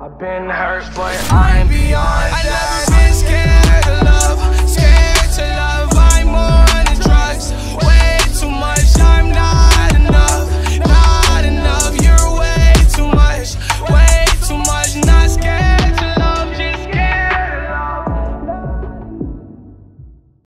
I've been hurt, but I'm beyond that. I never been scared of love.